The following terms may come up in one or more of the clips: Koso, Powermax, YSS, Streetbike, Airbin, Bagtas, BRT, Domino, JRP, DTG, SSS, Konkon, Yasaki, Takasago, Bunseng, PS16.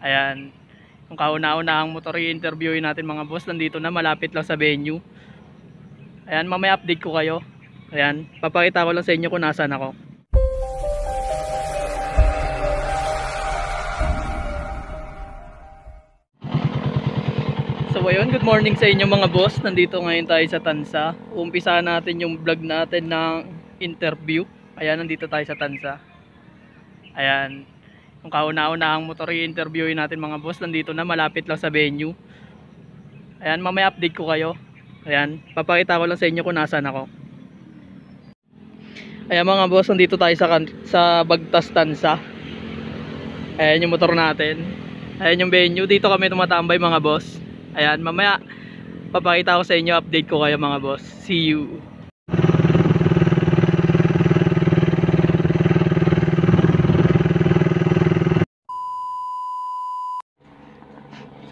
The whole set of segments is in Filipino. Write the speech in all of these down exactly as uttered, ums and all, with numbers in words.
Ayan, kung kauna-una ang motor i-interviewin natin mga boss, nandito na, malapit lang sa venue. Ayan, mamaya update ko kayo. Ayan, papakita ko lang sa inyo kung nasaan ako. So ayun, good morning sa inyo mga boss. Nandito ngayon tayo sa Tansa. Umpisa natin yung vlog natin ng interview. Ayan, nandito tayo sa Tansa. Ayan, kung kauna-una ang motor i-interviewin natin mga boss, nandito na, malapit lang sa venue. Ayan, mamaya update ko kayo. Ayan, papakita ko lang sa inyo kung nasaan ako. Ayan mga boss, nandito tayo sa, sa Bagtas Tansa. Ayan yung motor natin. Ayan yung venue, dito kami tumatambay mga boss. Ayan, mamaya papakita ko sa inyo, update ko kayo mga boss. See you.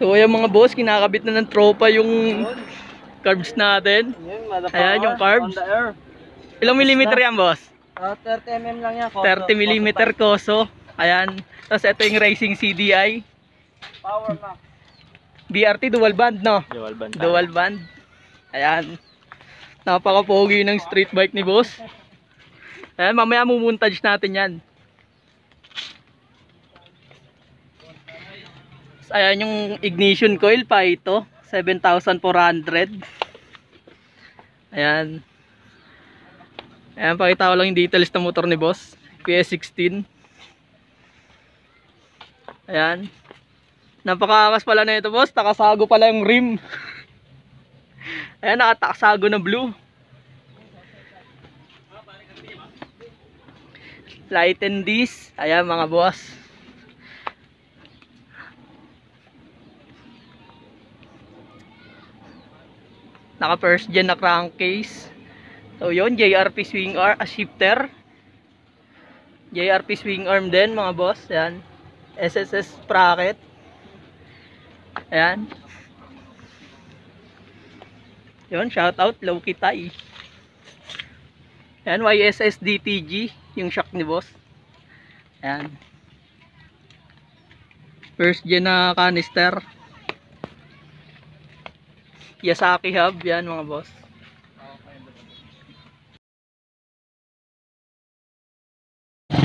So ayan mga boss, kinakabit na ng tropa yung carbs natin. Ayan yung carbs. Ilang millimeter yan boss? thirty millimeter lang yan. thirty millimeter koso. Ayan. Tapos ito yung racing C D I. Powermax. B R T dual band no? Dual band. Dual band. Ayan. Napaka-pogi ng street bike ni boss. Ayan, mamaya mumuntage natin yan. Ayan yung ignition coil pa ito, seven thousand four hundred. Ayan. Ayan, pakita ko lang yung details ng motor ni boss. P S sixteen. Ayan. Napakaakas pala na ito boss. Takasago pala yung rim. Ayan, nakatakasago na blue. Lighten this. Ayan mga boss. Naka first gen na crankcase. So yun, J R P swing arm, a shifter. J R P swing arm din mga boss. Ayan. S S S sprocket. Ayan. Yun, shout out low kitay. Ayan, Y S S D T G yung shock ni boss. Ayan. First gen na canister. Yasaki hub, yan mga boss.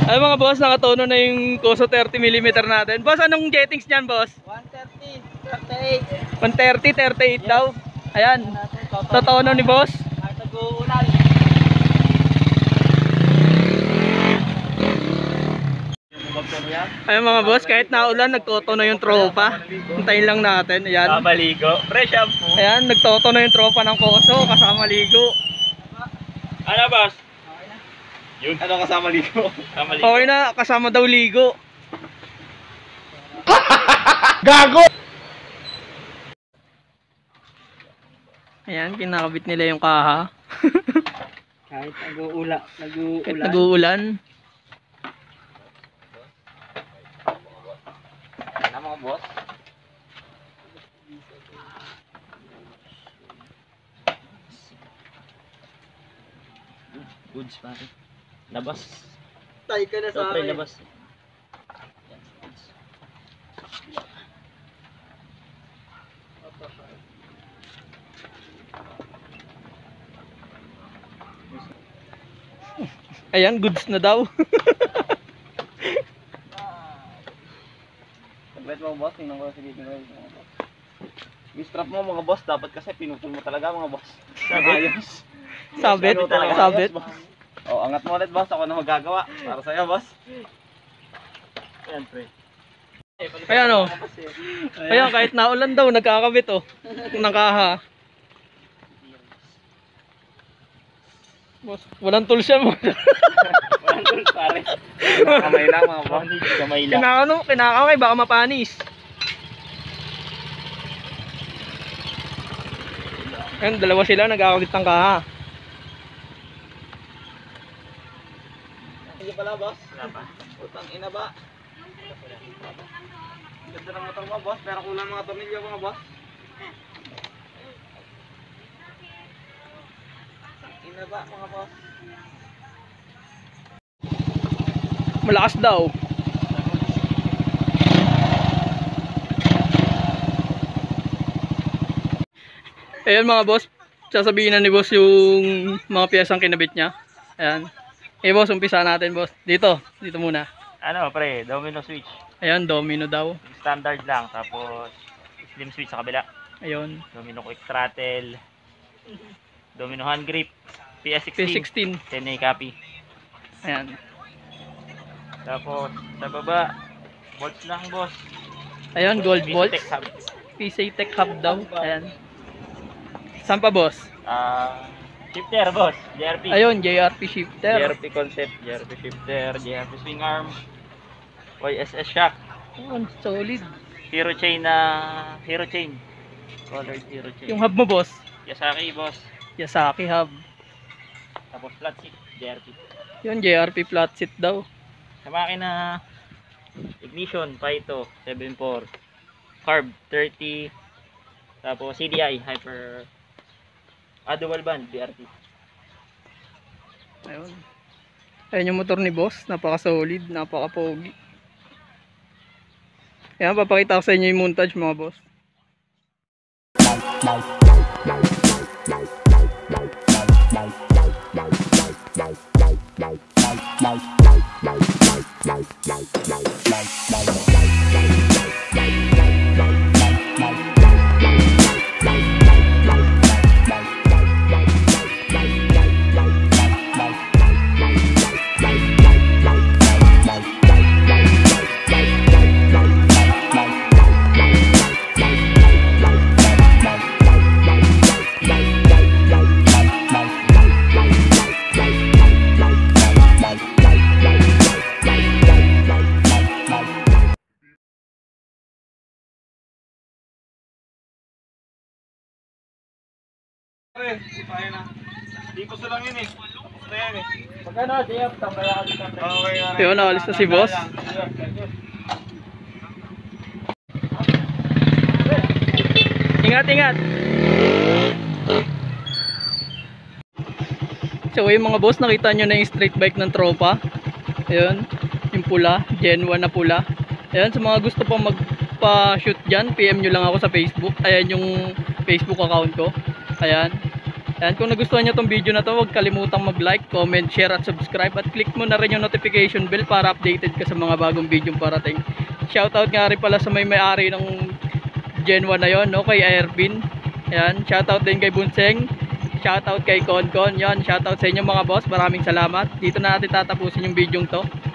Ay mga boss, nakatono na yung Koso thirty millimeter natin. Boss, anong gettings niyan boss? one thirty, thirty-eight. one thirty, thirty-eight yes. Daw. Ayan, tatono ni boss. Ay mga boss, kahit naulan, nagtotono yung tropa. Hintayin lang natin. Ayan. Maligo. Fresh shampoo. Ayan, nagtotono yung tropa ng Koso kasama ligo. Ano boss? Yun. Ano kasama ligo? Kasama ligo. Okay na, kasama daw ligo. Gago! Ayan, kinakabit nila yung kaha. Kahit nag-uula, nag-uulan. Kahit nag-uulan. Boss. Goods pare. Labas. Tay ka na sa akin. Labas. Ayan, goods na daw. Bet mo boss, tingnan ko sa video ngayon. Mistrap mo mga boss, dapat kasi pinutol mo talaga mga boss. Ayos. Sabit, sabit. Oh, angat mo ulit boss, ako na magagawa. Para sa'yo boss. Ayan pre. Ayan o. Ayan, kahit naulan daw, nagkakabit o. Nakaha. Boss, walang tool siya mo. Pare. Kamay lang mga boss. Kamay lang. Kinakano, kinakano kayo baka mapanis. Ayan, dalawa sila nag-aakagit ng kaha. Hindi pala boss. Utang ina ba? Ganda ng motor mo boss. Pero kulang mga tornilyo mga boss. Ina ba mga boss? Malakas daw. Ayan mga boss, sasabihin na ni boss yung mga piyesang kinabit niya. Ayan. Eh boss, umpisa natin boss. Dito, dito muna. Ano pre, domino switch. Ayan, domino daw. Standard lang, tapos slim switch sa kabila. Ayan. Domino quick throttle. Domino hand grip. P S sixteen. ten A copy. Ayan. Tapos, sa baba, bolts lang boss. Ayan, gold bolts. P C Tech Hub daw. Ayan. Saan pa boss? Ah, uh, shifter boss, J R P. Ayun, J R P shifter. J R P concept, J R P shifter, J R P swing arm, Y S S shock. Ayun, solid. Hero chain na, uh, hero chain. Colored hero chain. Yung hub mo boss? Yasaki boss. Yasaki hub. Tapos flat seat, J R P. Yun, J R P flat seat daw. Sa makina, ignition, Paito, seven four. Carb, thirty. Tapos C D I, hyper... Ah, dual band, B R T. Ayun. Ayun yung motor ni boss. Napaka-solid, napaka-pogi. Ayan, papakita ko sa inyo yung montage mga boss. Ayun, naalis na si boss. Ingat, ingat. So yung mga boss, nakita nyo na yung street bike ng tropa. Ayun, yung pula, Gen one na pula. Ayun, sa mga gusto pang magpa-shoot dyan, P M nyo lang ako sa Facebook. Ayan yung Facebook account ko. Ayan. Ayan, kung nagustuhan nyo itong video na to, huwag kalimutang mag-like, comment, share at subscribe. At click mo na rin yung notification bell para updated ka sa mga bagong video parating. Shoutout nga rin pala sa may may-ari ng Gen one na yun, no? Kay Airbin. Ayan, shoutout din kay Bunseng. Shoutout kay Konkon. Yan, shoutout sa inyo mga boss. Maraming salamat. Dito na natin tatapusin yung video to.